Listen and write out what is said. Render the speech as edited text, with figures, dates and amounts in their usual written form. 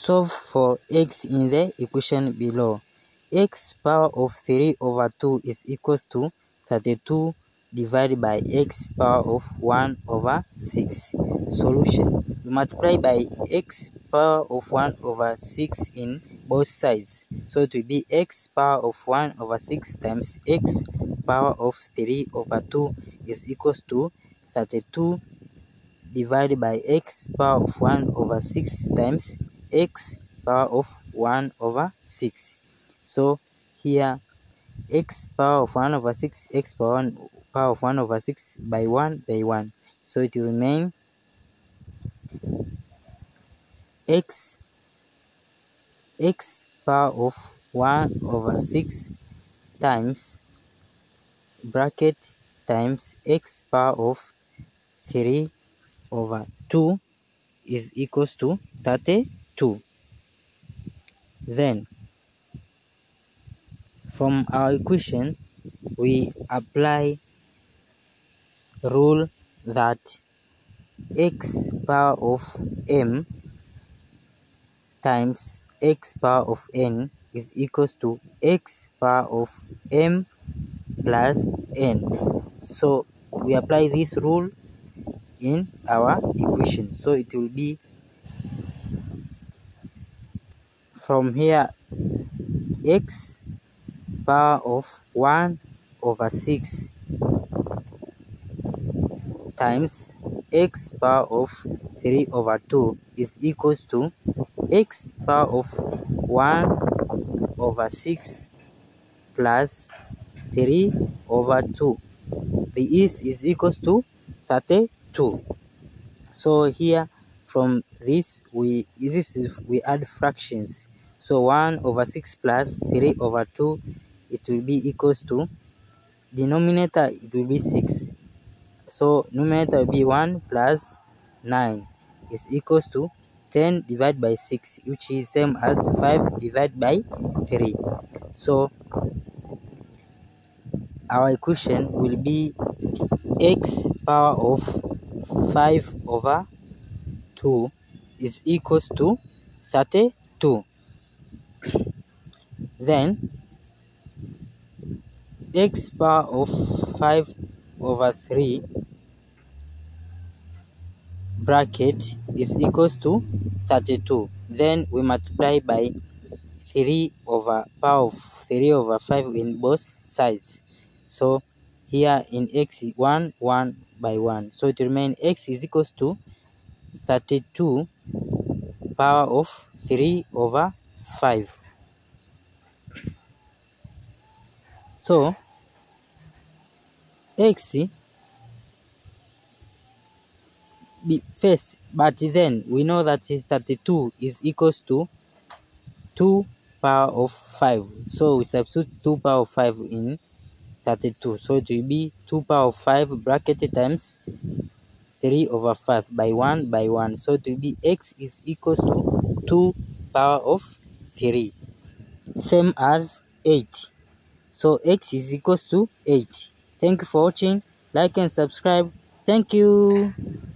Solve for x in the equation below. X power of 3 over 2 is equals to 32 divided by x power of 1 over 6. Solution. You multiply by x power of 1 over 6 in both sides. So it will be x power of 1 over 6 times x power of 3 over 2 is equals to 32 divided by x power of 1 over 6 times x power of 1 over 6. So here x power of 1 over 6, x power of 1 over 6 by 1 by 1. So it will remain x power of 1 over 6 times bracket times x power of 3 over 2 is equals to 32. Then from our equation we apply rule that x power of m times x power of n is equals to x power of m plus n. So we apply this rule in our equation. So it will be from here x power of 1 over 6 times x power of 3 over 2 is equals to x power of 1 over 6 plus 3 over 2. This is equals to 32. So here from this we add fractions. So 1 over 6 plus 3 over 2, it will be equals to denominator, it will be 6. So numerator will be 1 plus 9 is equals to 10 divided by 6, which is same as 5 divided by 3. So our equation will be x power of 5 over 2 is equals to 32. Then x power of 5 over 3 bracket is equals to 32. Then we multiply by 3 over power of 3 over 5 in both sides. So here in x is 1 1 by 1. So it remains x is equals to 32 power of 3 over 5. So x be first, but then we know that 32 is equals to 2 power of 5. So we substitute 2 power of 5 in 32. So it will be 2 power of 5 bracket times 3 over 5 by 1 by 1. So it will be x is equals to 2 power of 3. Same as 8. So x is equals to 8. Thank you for watching. Like and subscribe. Thank you.